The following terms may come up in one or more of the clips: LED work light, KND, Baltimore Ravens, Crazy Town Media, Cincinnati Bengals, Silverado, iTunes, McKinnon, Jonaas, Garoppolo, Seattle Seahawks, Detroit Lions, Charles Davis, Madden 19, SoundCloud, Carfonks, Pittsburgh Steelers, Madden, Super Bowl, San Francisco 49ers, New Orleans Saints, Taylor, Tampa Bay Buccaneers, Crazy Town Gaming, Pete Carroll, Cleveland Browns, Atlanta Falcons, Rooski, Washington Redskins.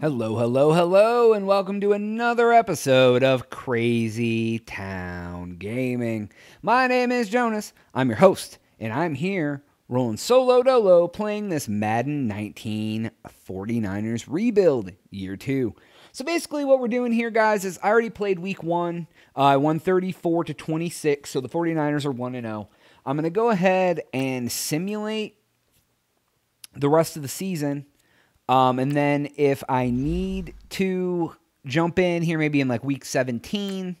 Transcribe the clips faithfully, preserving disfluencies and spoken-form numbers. Hello, hello, hello, and welcome to another episode of Crazy Town Gaming. My name is Jonas, I'm your host, and I'm here rolling solo dolo playing this Madden nineteen forty-niners Rebuild Year two. So basically what we're doing here, guys, is I already played Week one. Uh, I won thirty-four to twenty-six, so the forty-niners are one and oh. I'm going to go ahead and simulate the rest of the season. Um, and then if I need to jump in here maybe in like week seventeen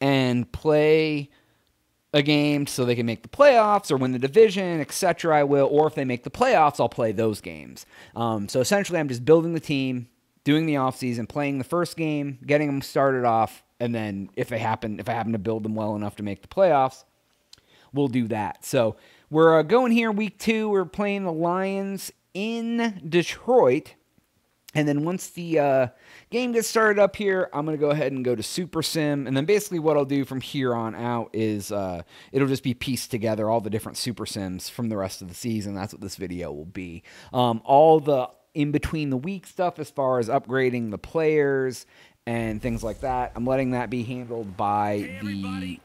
and play a game so they can make the playoffs or win the division, et cetera, I will. Or if they make the playoffs, I'll play those games. Um, so essentially I'm just building the team, doing the offseason, playing the first game, getting them started off, and then if they happen, if I happen to build them well enough to make the playoffs, we'll do that. So we're uh, going here week two. We're playing the Lions in Detroit, and then once the uh, game gets started up here, I'm going to go ahead and go to Super Sim, and then basically what I'll do from here on out is uh, it'll just be pieced together all the different Super Sims from the rest of the season. That's what this video will be. Um, all the in-between-the-week stuff as far as upgrading the players and things like that, I'm letting that be handled by the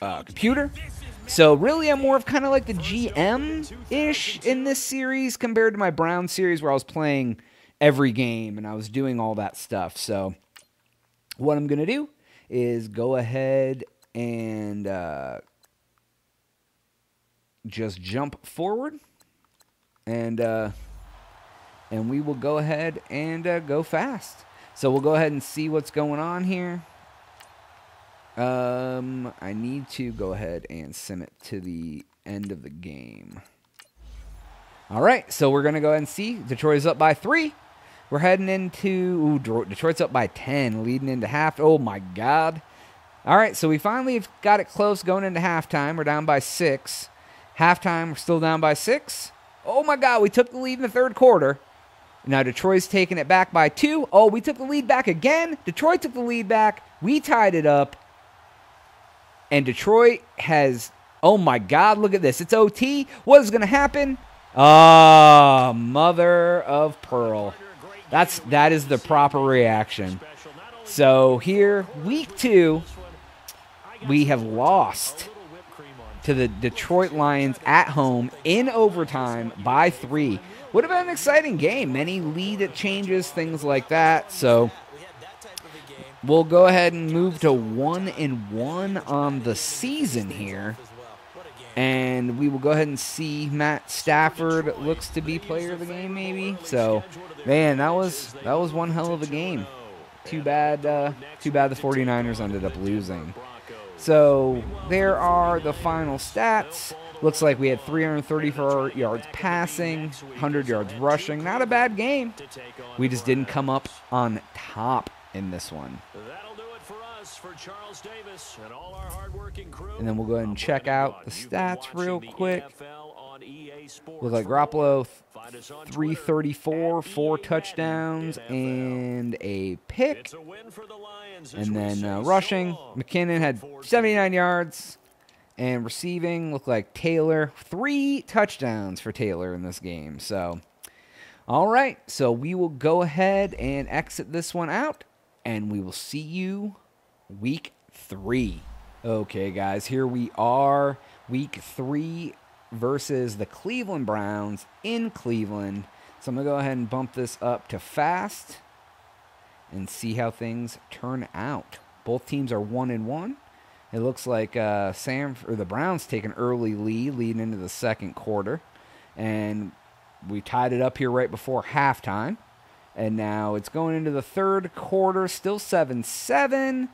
uh, computer. So really, I'm more of kind of like the G M-ish in this series compared to my Brown series where I was playing every game and I was doing all that stuff. So what I'm going to do is go ahead and uh, just jump forward, and, uh, and we will go ahead and uh, go fast. So we'll go ahead and see what's going on here. Um, I need to go ahead and sim it to the end of the game. All right, so we're going to go ahead and see. Detroit's up by three. We're heading into... Ooh, Detroit's up by ten, leading into half. Oh, my God. All right, so we finally have got it close going into halftime. We're down by six. Halftime, we're still down by six. Oh, my God, we took the lead in the third quarter. Now Detroit's taking it back by two. Oh, we took the lead back again. Detroit took the lead back. We tied it up. And Detroit has... Oh, my God. Look at this. It's O T. What is going to happen? Ah, oh, mother of pearl. That's, that is the proper reaction. So here, week two, we have lost to the Detroit Lions at home in overtime by three. Would have been an exciting game. Many lead changes, things like that. So we'll go ahead and move to one and one on the season here. And we will go ahead and see Matt Stafford looks to be player of the game, maybe. So, man, that was that was one hell of a game. Too bad, uh, too bad the forty-niners ended up losing. So there are the final stats. Looks like we had three hundred thirty-four yards passing, one hundred yards rushing. Not a bad game. We just didn't come up on top in this one. That'll do it for us, for Charles Davis and all our hardworking crew. And then we'll go ahead and check out the stats real quick. Looks like Garoppolo, three thirty-four, four touchdowns, and a pick. And then uh, rushing, McKinnon had seventy-nine yards. And receiving, looked like Taylor. Three touchdowns for Taylor in this game. So, all right. So we will go ahead and exit this one out, and we will see you week three. Okay, guys, here we are. Week three versus the Cleveland Browns in Cleveland. So I'm going to go ahead and bump this up to fast and see how things turn out. Both teams are one and one. It looks like uh, Sam or the Browns take an early lead leading into the second quarter, and we tied it up here right before halftime. And now it's going into the third quarter, still seven seven.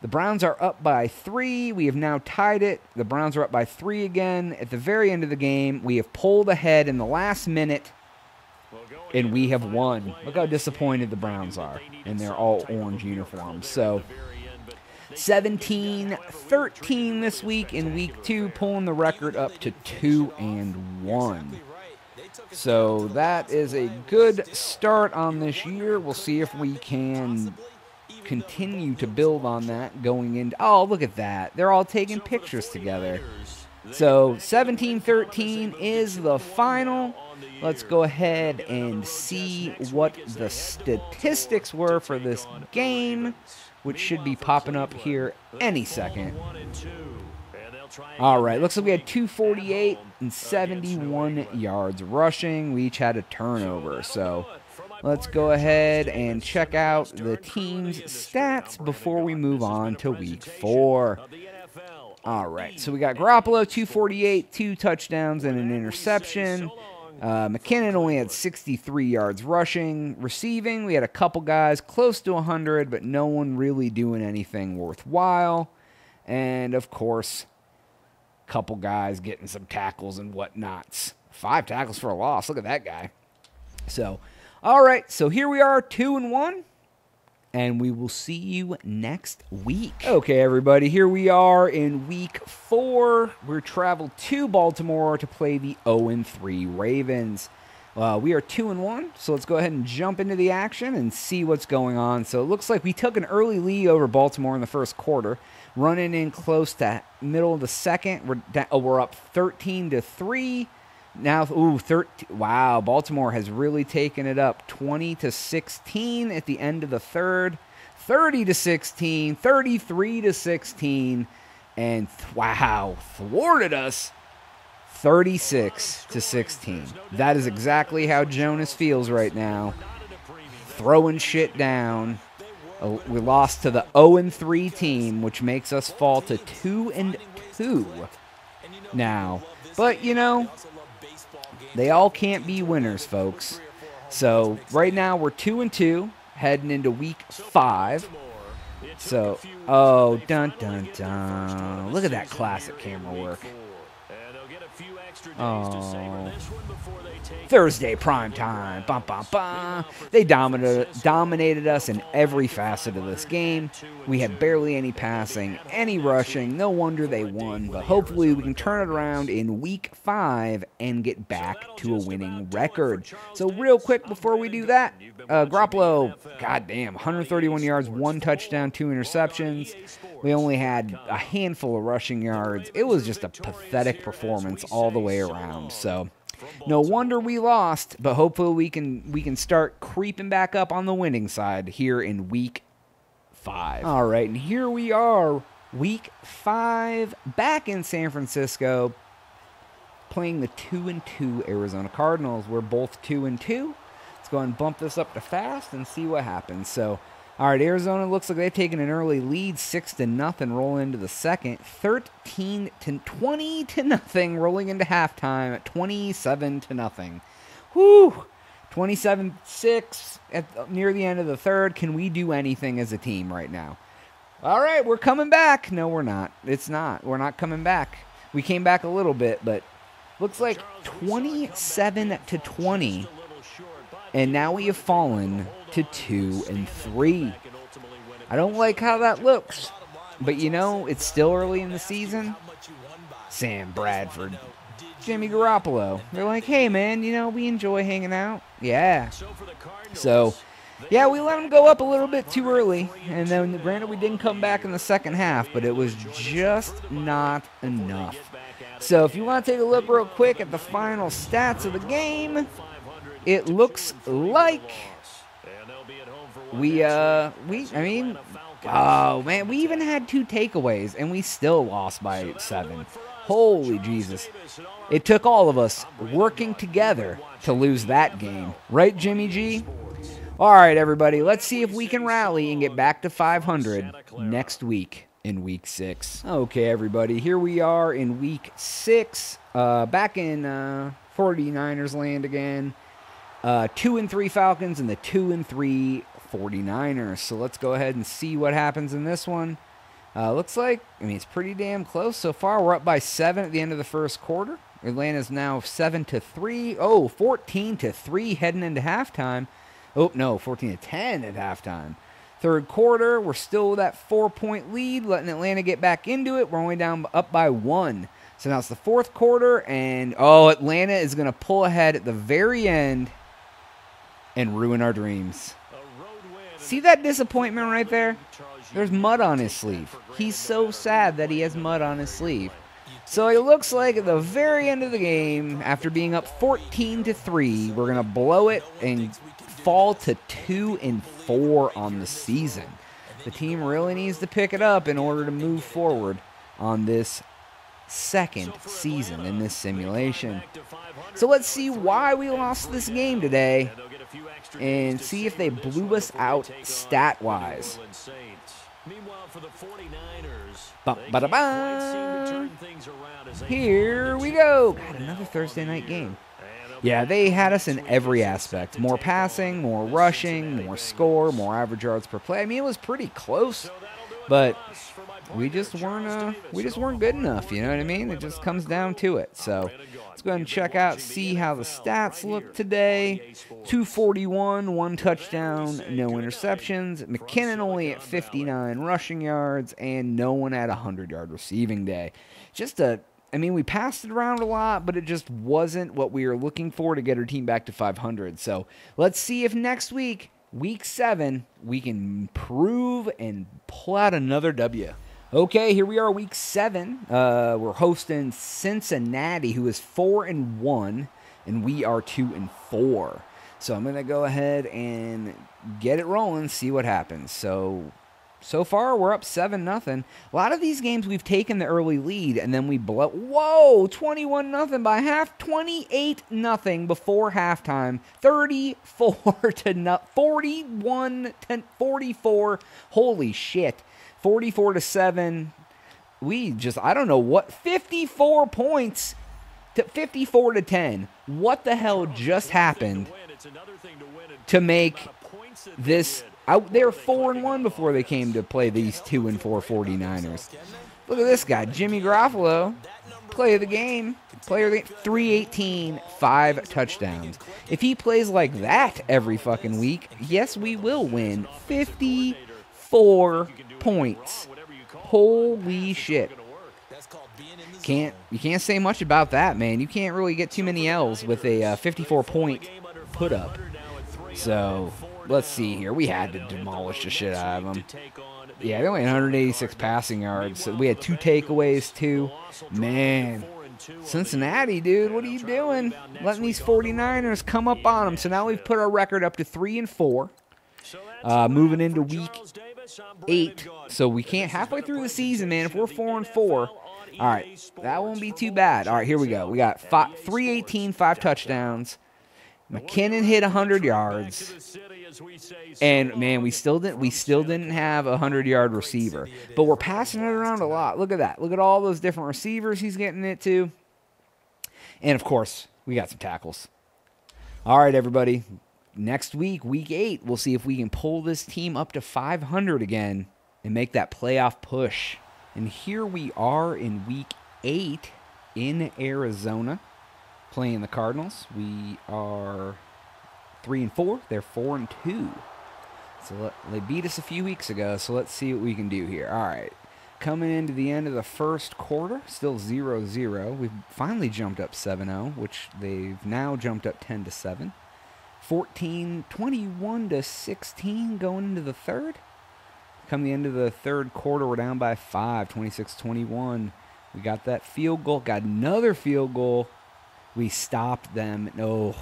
The Browns are up by three. We have now tied it. The Browns are up by three again. At the very end of the game, we have pulled ahead in the last minute, and we have won. Look how disappointed the Browns are, and they're all orange uniforms. So... seventeen thirteen this week in week two, pulling the record up to two and one. So that is a good start on this year. We'll see if we can continue to build on that going into... Oh, look at that. They're all taking pictures together. So seventeen thirteen is the final. Let's go ahead and see what the statistics were for this game, which should be popping up here any second. All right, looks like we had two forty-eight and seventy-one yards rushing. We each had a turnover, so let's go ahead and check out the team's stats before we move on to week four. All right, so we got Garoppolo, two forty-eight, two touchdowns and an interception. Uh, McKinnon only had sixty-three yards rushing. Receiving, we had a couple guys close to one hundred, but no one really doing anything worthwhile. And, of course, a couple guys getting some tackles and whatnots. Five tackles for a loss. Look at that guy. So, all right, so here we are, two and one, and we will see you next week. Okay, everybody, here we are in week four. We're traveled to Baltimore to play the oh and three Ravens. Uh, we are two and one, so let's go ahead and jump into the action and see what's going on. So it looks like we took an early lead over Baltimore in the first quarter, running in close to middle of the second. We're down, oh, we're up thirteen to three. Now, ooh, thirteen, wow, Baltimore has really taken it up. twenty to sixteen at the end of the third, thirty to sixteen, thirty-three to sixteen, and wow, thwarted us thirty-six to sixteen. That is exactly how Jonas feels right now, throwing shit down. We lost to the oh and three team, which makes us fall to two and two now. But, you know, they all can't be winners, folks. So right now we're two and two, heading into week five. So, oh, dun dun dun! Look at that classic camera work. Oh, Thursday prime time. Bum, bum, bum. They dominated dominated us in every facet of this game. We had barely any passing, any rushing. No wonder they won. But hopefully we can turn it around in week five and get back to a winning record. So real quick before we do that, uh, Garoppolo, goddamn, one hundred thirty-one yards, one touchdown, two interceptions. We only had a handful of rushing yards. It was just a pathetic performance all the way around. So no wonder we lost, but hopefully we can we can start creeping back up on the winning side here in week five. All right, and here we are, week five, back in San Francisco, playing the two and two Arizona Cardinals. We're both two and two. Let's go ahead and bump this up to fast and see what happens. So, all right, Arizona looks like they've taken an early lead, six to nothing, rolling into the second, thirteen to twenty to nothing, rolling into halftime at twenty-seven to nothing. Whoo, twenty-seven six at near the end of the third. Can we do anything as a team right now? All right, we're coming back. No, we're not. It's not. We're not coming back. We came back a little bit, but looks like twenty-seven to twenty, and now we have fallen to two and three. I don't like how that looks, but you know, it's still early in the season. Sam Bradford, Jimmy Garoppolo, they're like, hey man, you know, we enjoy hanging out. Yeah. So yeah, we let them go up a little bit too early, and then granted we didn't come back in the second half, but it was just not enough. So if you want to take a look real quick at the final stats of the game, it looks like We, uh, we, I mean, oh, man, we even had two takeaways, and we still lost by seven. Holy Jesus. It took all of us working together to lose that game. Right, Jimmy G? All right, everybody, let's see if we can rally and get back to five hundred next week in week six. Okay, everybody, here we are in week six, uh, back in uh, forty-niners land again. Uh, two and three Falcons and the two and three 49ers. So let's go ahead and see what happens in this one. Uh, looks like, I mean, it's pretty damn close so far. We're up by seven at the end of the first quarter. Atlanta's now seven to three. Oh, fourteen to three heading into halftime. Oh no, fourteen to ten at halftime. Third quarter, we're still with that four-point lead, letting Atlanta get back into it. We're only down up by one. So now it's the fourth quarter, and oh, Atlanta is going to pull ahead at the very end and ruin our dreams. See that disappointment right there? There's mud on his sleeve. He's so sad that he has mud on his sleeve. So it looks like at the very end of the game, after being up fourteen to three, we're going to blow it and fall to two and four on the season. The team really needs to pick it up in order to move forward on this second season in this simulation. So let's see why we lost this game today and see if they blew us out stat-wise. Meanwhile, for the forty-niners, ba -ba -da -ba. Here we go. God, another Thursday night game. Yeah, they had us in every aspect. More passing, more rushing, more score, more average yards per play. I mean, it was pretty close, but we just weren't uh, we just weren't good enough. You know what I mean? It just comes down to it. So let's go ahead and check out, see how the stats look today. two forty-one, one touchdown, no interceptions. McKinnon only at fifty-nine rushing yards, and no one at one hundred yard receiving day. Just a, I mean, we passed it around a lot, but it just wasn't what we were looking for to get our team back to five hundred. So let's see if next week, week seven, we can improve and pull out another W. Okay, here we are, week seven. Uh, we're hosting Cincinnati, who is four and one, and we are two and four. So I'm gonna go ahead and get it rolling, see what happens. So, so far we're up seven nothing. A lot of these games we've taken the early lead, and then we blow. Whoa, twenty-one nothing by half, twenty-eight nothing before halftime, thirty-four to not, forty-one to forty-four. Holy shit. forty-four to seven. We just, I don't know what, fifty-four points to fifty-four to ten. What the hell just happened to make this out? They were four and one before they came to play these two and four 49ers. Look at this guy, Jimmy Garoppolo, play of the game, player of the game, three eighteen, five touchdowns. If he plays like that every fucking week, yes, we will win fifty-four points. Holy shit. Can't, you can't say much about that, man. You can't really get too many L's with a uh, fifty-four point put up. So let's see here. We had to demolish the shit out of them. Yeah, they only had one hundred eighty-six passing yards. So we had two takeaways too. Man, Cincinnati, dude, what are you doing? Letting these forty-niners come up on them. So now we've put our record up to three and four. Uh, moving into week eight, so we can't, halfway through the season, man, if we're four and four, all right, that won't be too bad. All right, here we go. We got five, three eighteen, five touchdowns. McKinnon hit one hundred yards, and man, we still didn't we still didn't have a one hundred yard receiver, but we're passing it around a lot. Look at that. Look at all those different receivers he's getting it to, and of course, we got some tackles. All right, everybody. Next week, week eight, we'll see if we can pull this team up to five hundred again and make that playoff push. And here we are in week eight in Arizona playing the Cardinals. We are three and four. They're four and two. So let, they beat us a few weeks ago, so let's see what we can do here. All right, coming into the end of the first quarter, still zero zero. We've finally jumped up seven oh, which they've now jumped up ten to seven. fourteen, twenty-one to sixteen going into the third. Come the end of the third quarter, we're down by five, twenty-six twenty-one. We got that field goal, got another field goal. We stopped them. Oh,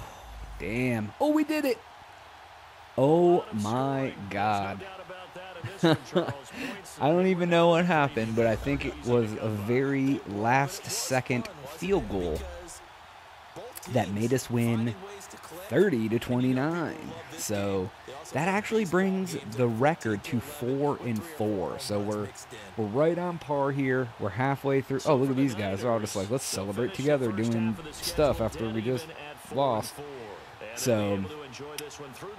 damn. Oh, we did it. Oh, my God. I don't even know what happened, but I think it was a very last-second field goal that made us win thirty to twenty-nine. So that actually brings the record to four and four. So we're we're right on par here. We're halfway through. Oh, look at these guys. They're all just like, let's celebrate together doing stuff after we just lost. So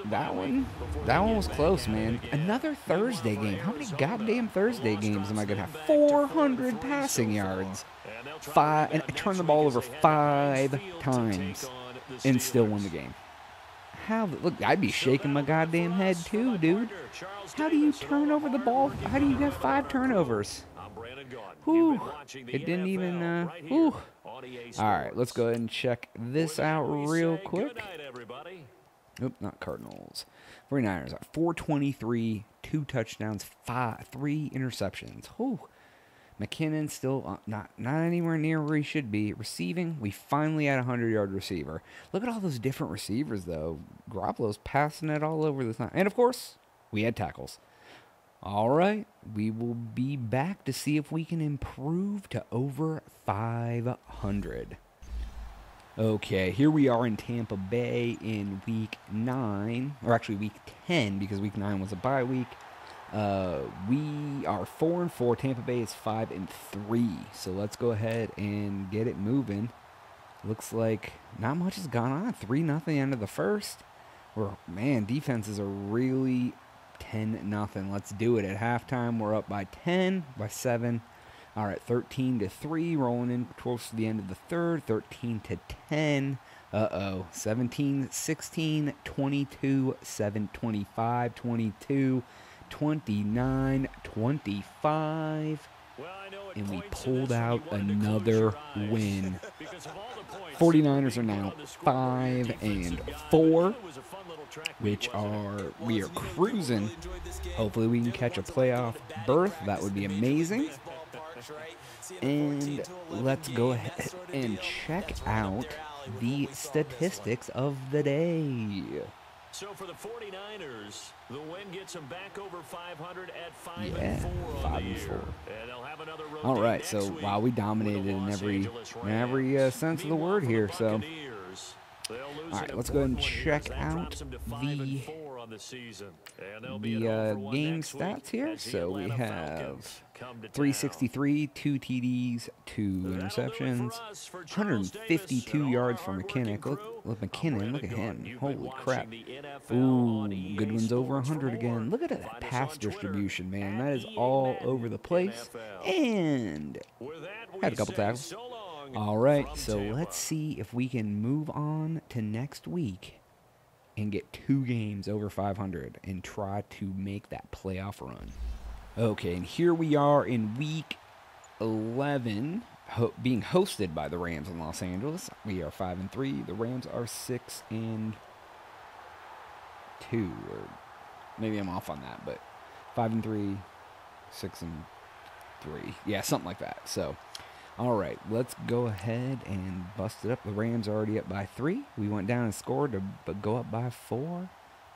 that one, that one was close, man. Another Thursday game. How many goddamn Thursday games am I gonna have? four hundred passing yards. Five, and I turned the ball over five times and still won the game. How? Look, I'd be shaking my goddamn head too, dude. How do you turn over the ball? How do you get five turnovers? Whew. It didn't even. Uh, whew. All right, let's go ahead and check this out real quick. Nope, not Cardinals. forty-niners at four twenty-three, two touchdowns, five, three interceptions. Whew. McKinnon still not, not anywhere near where he should be. Receiving, we finally had a hundred-yard receiver. Look at all those different receivers, though. Garoppolo's passing it all over the time. And, of course, we had tackles. All right, we will be back to see if we can improve to over five hundred. Okay, here we are in Tampa Bay in week nine, or actually week ten, because week nine was a bye week. Uh, we are four and four. Tampa Bay is five and three. So let's go ahead and get it moving. Looks like not much has gone on. Three nothing end of the first. We're, man, defenses are really ten nothing. Let's do it at halftime. We're up by ten, by seven. All right, thirteen to three. Rolling in towards the end of the third. Thirteen to ten. Uh oh. Seventeen, sixteen, twenty-two, seven, twenty-five, twenty-two. twenty-nine twenty-five, and we pulled out another win. forty-niners are now five and four, which are we are cruising. Hopefully we can catch a playoff berth. That would be amazing. And let's go ahead and check out the statistics of the day. So for the forty-niners, the win gets them back over five hundred at five yeah, and four. Five and four. And they'll have another road. All right, so wow, we dominated in every in every uh, sense of the word here. So, all right, let's go ahead and check out the the uh, game stats here. So we have three sixty-three, two T Ds, two interceptions, one hundred fifty-two yards for McKinnon. Look, look McKinnon, look at him. Holy crap. Ooh, Goodwin's over one hundred again. Look at that pass distribution, man. That is all over the place. And had a couple tackles. All right, so let's see if we can move on to next week and get two games over five hundred and try to make that playoff run. Okay, and here we are in week eleven, ho being hosted by the Rams in Los Angeles. We are five and three. The Rams are six and two, or maybe I'm off on that, but five and three, six and three, yeah, something like that. So, all right, let's go ahead and bust it up. The Rams are already up by three. We went down and scored to but go up by four.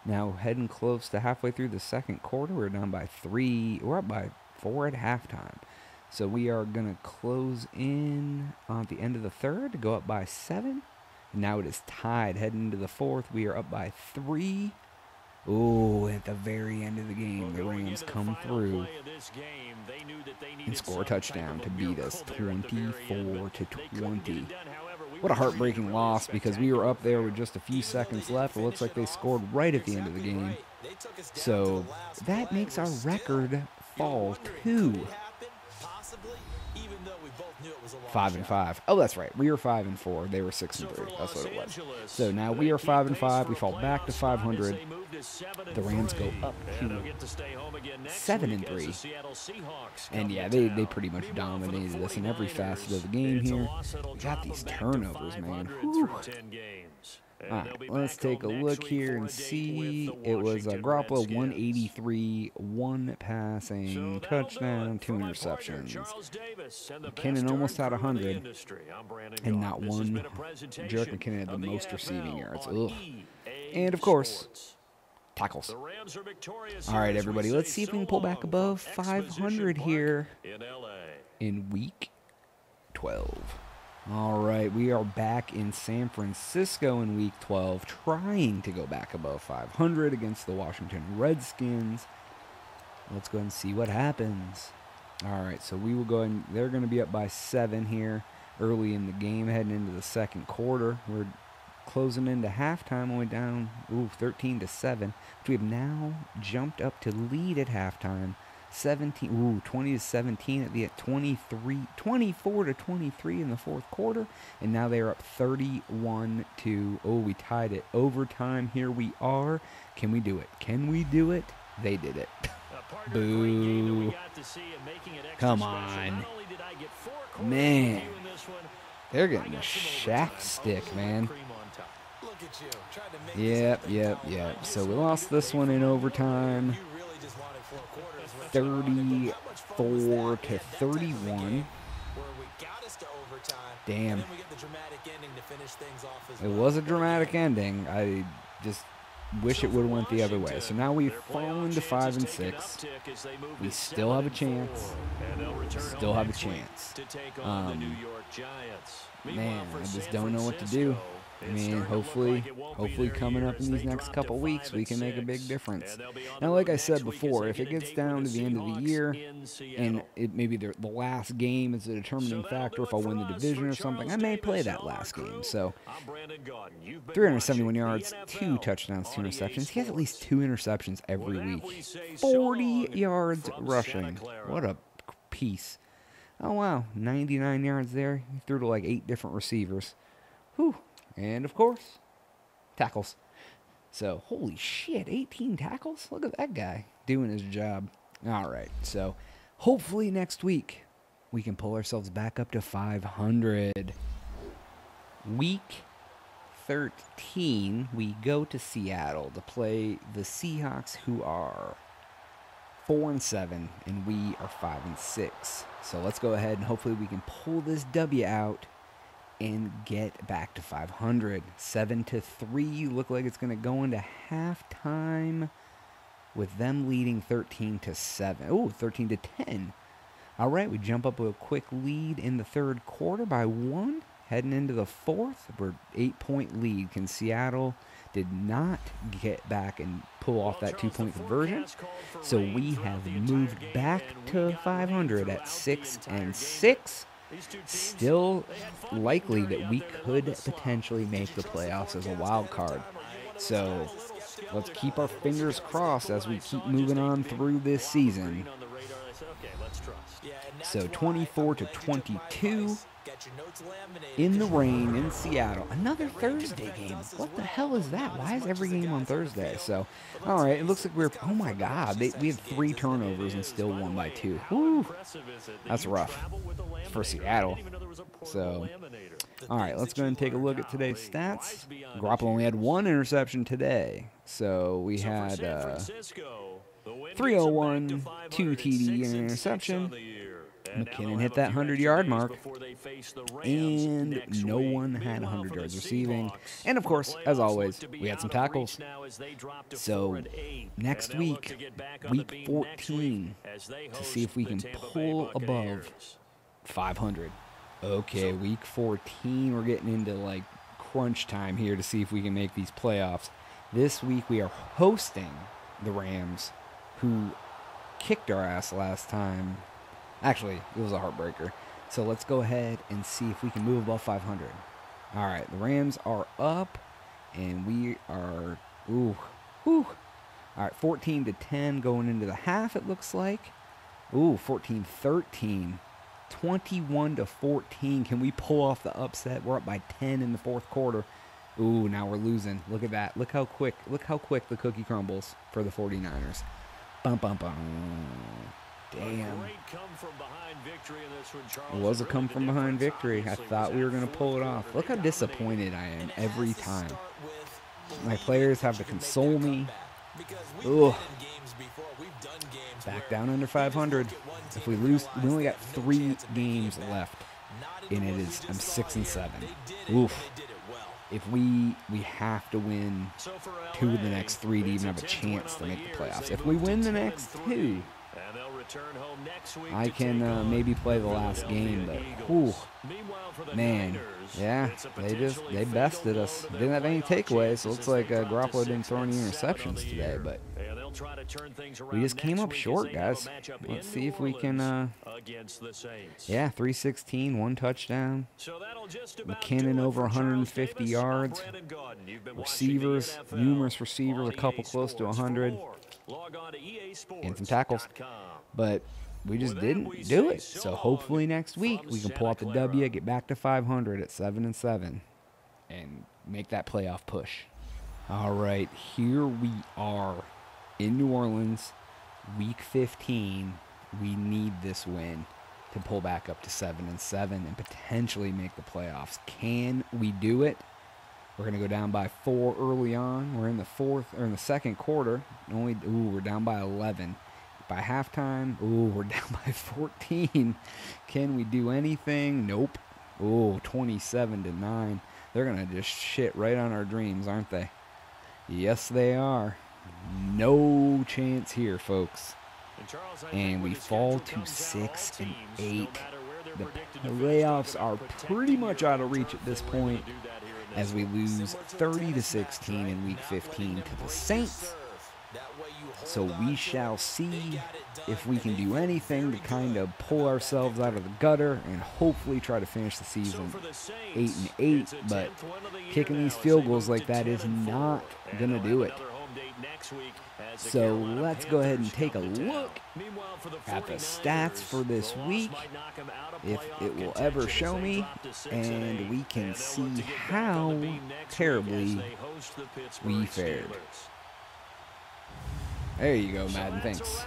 Now heading close to halfway through the second quarter. We're down by three. We're up by four at halftime. So we are going to close in on the end of the third to go up by seven. Now it is tied heading into the fourth. We are up by three. Oh, at the very end of the game, the Rams come through and score a touchdown to beat us twenty-four to twenty. What a heartbreaking loss, because we were up there with just a few seconds left. It looks like they scored right at the end of the game. So that makes our record fall to Five and five. Oh, that's right. We were five and four. They were six and three. That's what it was. So now we are five and five. We fall back to five hundred. The Rams go up to seven and three. And yeah, they they pretty much dominated us in every facet of the game here. We got these turnovers, man. Whew. All right, let's take a look here and see. It was a Garoppolo one eighty-three, one passing touchdown, two interceptions. McKinnon almost had one hundred, and not one. Jerick McKinnon had the most receiving yards. Ugh. And, of course, tackles. All right, everybody, let's see if we can pull back above five hundred here in week twelve. All right, we are back in San Francisco in week twelve, trying to go back above five hundred against the Washington Redskins. Let's go ahead and see what happens. All right, so we will go ahead and they're going to be up by seven here early in the game, heading into the second quarter. We're closing into halftime, only down ooh, thirteen to seven. We have now jumped up to lead at halftime. seventeen, ooh, twenty to seventeen at the at twenty-three, twenty-four to twenty-three in the fourth quarter, and now they are up thirty-one to. Oh, we tied it overtime. Here we are. Can we do it? Can we do it? They did it. Boo! Come on, man. They're getting a shaft stick, man. Yep, yep, yep. So we lost this one in overtime. thirty-four to thirty-one. Damn. It was a dramatic ending. I just wish it would have went the other way. So now we've fallen to five and six. We still have a chance. Still have a chance. Um, man, I just don't know what to do. I mean, hopefully, hopefully coming up in these next couple weeks, we can make a big difference. Now, like I said before, if it gets down to the end of the year, and it maybe the last game is a determining factor if I win the division or something, I may play that last game. So, three hundred seventy-one yards, two touchdowns, two interceptions. He has at least two interceptions every week. forty yards rushing. What a piece. Oh, wow. ninety-nine yards there. He threw to like eight different receivers. Whew. And, of course, tackles. So, holy shit, eighteen tackles? Look at that guy doing his job. All right, so hopefully next week we can pull ourselves back up to five hundred. Week thirteen, we go to Seattle to play the Seahawks, who are four and seven, and we are five and six. So let's go ahead and hopefully we can pull this W out and get back to five hundred. seven to three. Look like it's going to go into halftime with them leading thirteen to seven. Oh, thirteen to ten. All right, we jump up with a quick lead in the third quarter by one. Heading into the fourth, we're eight-point lead. Can Seattle did not get back and pull off that two-point conversion, so we have moved back to five hundred at six and six. Still likely that we could potentially make the playoffs as a wild card. So let's keep our fingers crossed as we keep moving on through this season. So twenty-four to twenty-two in the rain in Seattle. Another Thursday game. What the hell is that? Why is every game on Thursday? So, all right, it looks like we're, oh my God, they, we have three turnovers and still won by two. Woo, that's rough for Seattle. So, all right, let's go ahead and take a look at today's stats. Garoppolo only had one interception today. So we had uh, three oh one, two T D and an interception. McKinnon hit that hundred-yard mark, and no one had one hundred yards receiving. And, of course, as always, we had some tackles. So next week, week fourteen, to see if we can pull above five hundred. Okay, week fourteen, we're getting into, like, crunch time here to see if we can make these playoffs. This week we are hosting the Rams, who kicked our ass last time. Actually, it was a heartbreaker. So let's go ahead and see if we can move above five hundred. All right, the Rams are up, and we are, ooh, ooh. All right, fourteen to ten going into the half, it looks like. Ooh, fourteen thirteen, twenty-one to fourteen. Can we pull off the upset? We're up by ten in the fourth quarter. Ooh, now we're losing. Look at that. Look how quick, look how quick the cookie crumbles for the forty-niners. Bum, bum, bum. Damn. It was a come-from-behind victory. I thought we were going to pull it off. Look how disappointed I am every time. My players have to console me. Ugh. Back down under five hundred. If we lose, we only got three games left, and it is I'm six and seven. Oof. If we we have to win two of the next three to even have a chance to make the playoffs. If we win the next two, I can uh, maybe play the last game, but whew, man, yeah, they just they bested us. They didn't have any takeaways, so it looks like uh, Garoppolo didn't throw any interceptions today, but we just came up short, guys. Let's see if we can, uh, yeah, three sixteen, one touchdown. McKinnon over one hundred fifty yards. Receivers, numerous receivers, a couple close to one hundred. And some tackles, but we just didn't do it. So hopefully next week we can pull out the W, get back to five hundred at seven and seven, and make that playoff push. All right, here we are in New Orleans, week fifteen. We need this win to pull back up to seven and seven and potentially make the playoffs. Can we do it? We're going to go down by four early on. We're in the fourth or in the second quarter. Only ooh, we're down by eleven. By halftime, ooh, we're down by fourteen. Can we do anything? Nope. Ooh, twenty-seven to nine. They're going to just shit right on our dreams, aren't they? Yes, they are. No chance here, folks. And we fall to six and eight. The playoffs are pretty much out of reach at this point, as we lose thirty to sixteen in week fifteen to the Saints. So we shall see if we can do anything to kind of pull ourselves out of the gutter and hopefully try to finish the season eight and eight. But kicking these field goals like that is not gonna do it. So let's go ahead and take a look at the stats for this week, if it will ever show me, and we can see how terribly we fared. There you go, Madden. Thanks.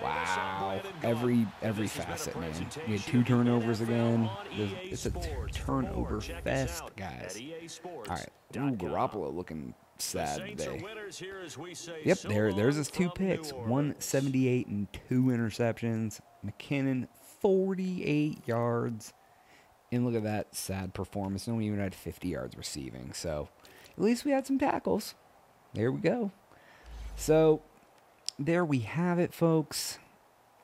Wow. Every every facet, man. We had two turnovers again. It's a turnover fest, guys. All right. Ooh, Garoppolo looking sad today. Yep, there, there's his two picks. one seventy-eight and two interceptions. McKinnon, forty-eight yards. And look at that sad performance. No one even had fifty yards receiving. So, at least we had some tackles. There we go. So, there we have it, folks.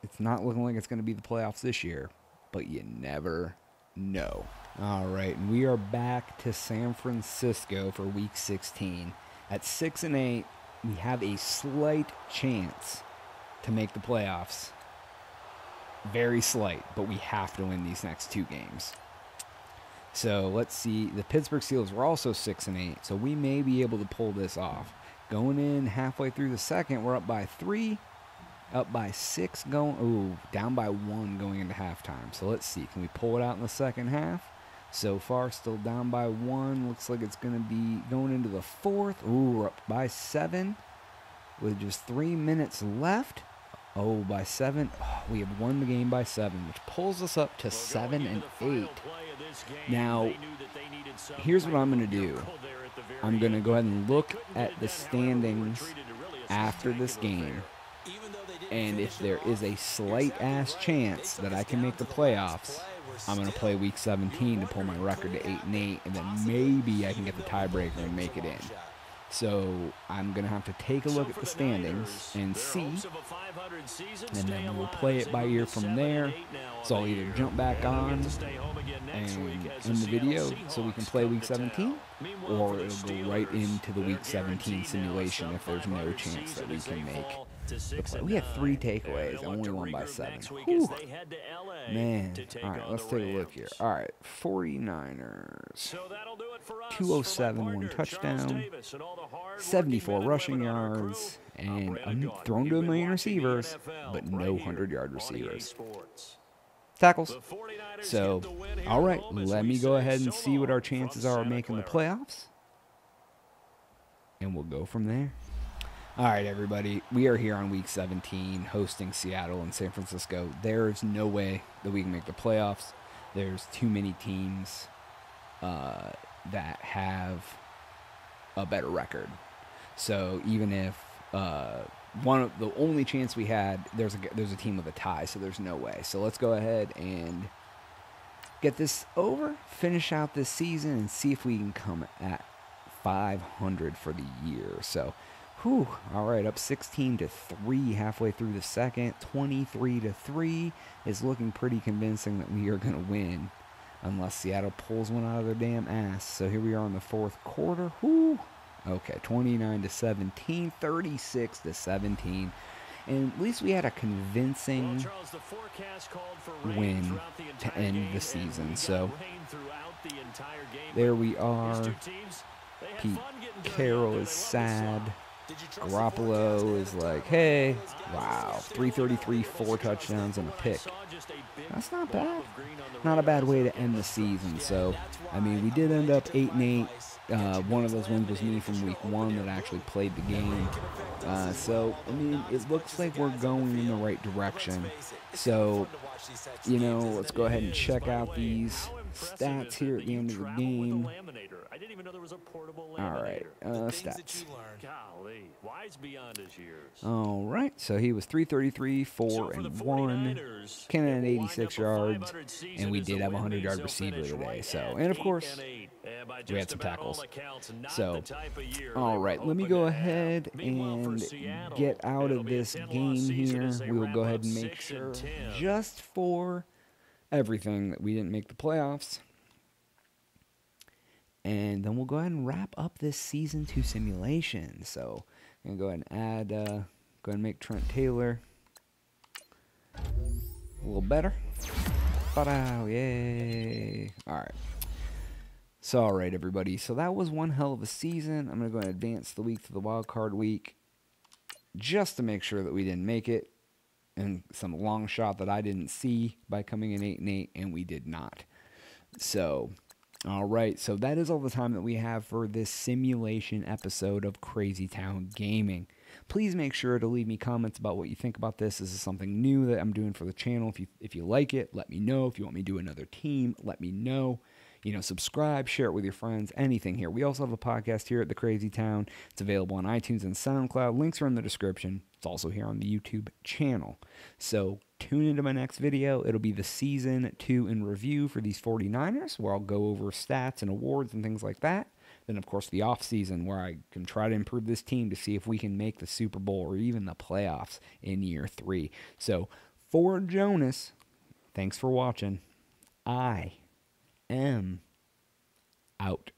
It's not looking like it's going to be the playoffs this year, but you never know. All right, and we are back to San Francisco for week sixteen. At six and eight, we have a slight chance to make the playoffs. Very slight, but we have to win these next two games. So, let's see. The Pittsburgh Steelers were also six and eight, so we may be able to pull this off. Going in halfway through the second, we're up by three, up by six, going, ooh, down by one going into halftime. So let's see, can we pull it out in the second half? So far, still down by one. Looks like it's going to be going into the fourth. Ooh, we're up by seven with just three minutes left. Oh, by seven. Oh, we have won the game by seven, which pulls us up to seven and eight. Now, here's what I'm going to do. I'm going to go ahead and look at the standings after this game. And if there is a slight-ass chance that I can make the playoffs, I'm going to play week seventeen to pull my record to eight and eight, and then maybe I can get the tiebreaker and make it in. So I'm going to have to take a look at the standings and see, and then we'll play it by ear from there. So I'll either jump back on and end the video so we can play week seventeen, or it'll go right into the week seventeen simulation if there's no chance that we can make the play. We had three takeaways and only won by seven. Whew. Man. All right, let's take a look here. All right, forty-niners. two oh seven, one touchdown, seventy-four rushing yards, and I'm thrown to a million receivers, but no one hundred yard receivers. Tackles. So, all right, let me go ahead and see what our chances are of making the playoffs, and we'll go from there. All right, everybody, we are here on week seventeen, hosting Seattle and San Francisco. There is no way that we can make the playoffs. There's too many teams uh, that have a better record. So even if uh, one of the only chance we had, there's a there's a team with a tie, so there's no way. So let's go ahead and get this over, finish out this season, and see if we can come at five hundred for the year. So, whew, all right, up sixteen to three halfway through the second. twenty-three to three is looking pretty convincing that we are going to win, unless Seattle pulls one out of their damn ass. So here we are in the fourth quarter. Whoo! Okay, twenty-nine to seventeen, thirty-six to seventeen. And at least we had a convincing win to end the season. So there we are. Pete Carroll is sad. Garoppolo is like, hey, wow, three thirty-three, four touchdowns and a pick. That's not bad. Not a bad way to end the season. So, I mean, we did end up eight and eight. Uh, one of those wins was me from week one that actually played the game. Uh, so, I mean, it looks like we're going in the right direction. So, you know, let's go ahead and check out these stats here at the end of the game. was a portable laminator. All right, uh, stats. Golly, wise beyond his years. All right, so he was three thirty-three, four and one, one eighty-six yards, and we did have a hundred-yard receiver today. So, and of course, we had some tackles. So, all right, let me go ahead and get out of this game here. We will go ahead and make sure, just for everything, that we didn't make the playoffs. And then we'll go ahead and wrap up this season two simulation. So I'm going to go ahead and add, uh, go ahead and make Trent Taylor a little better. Ba-da, yay. All right. So, all right, everybody. So that was one hell of a season. I'm going to go ahead and advance the week to the wild card week just to make sure that we didn't make it. And some long shot that I didn't see by coming in eight and eight, and we did not. So... all right, so that is all the time that we have for this simulation episode of Crazy Town Gaming. Please make sure to leave me comments about what you think about this. This is something new that I'm doing for the channel. If you if you like it, let me know. If you want me to do another team, let me know. You know, subscribe, share it with your friends, anything here. We also have a podcast here at The Crazy Town. It's available on iTunes and SoundCloud. Links are in the description. It's also here on the YouTube channel. So tune into my next video. It'll be the season two in review for these forty-niners, where I'll go over stats and awards and things like that. Then, of course, the off season, where I can try to improve this team to see if we can make the Super Bowl or even the playoffs in year three. So for Jonas, thanks for watching. I am out.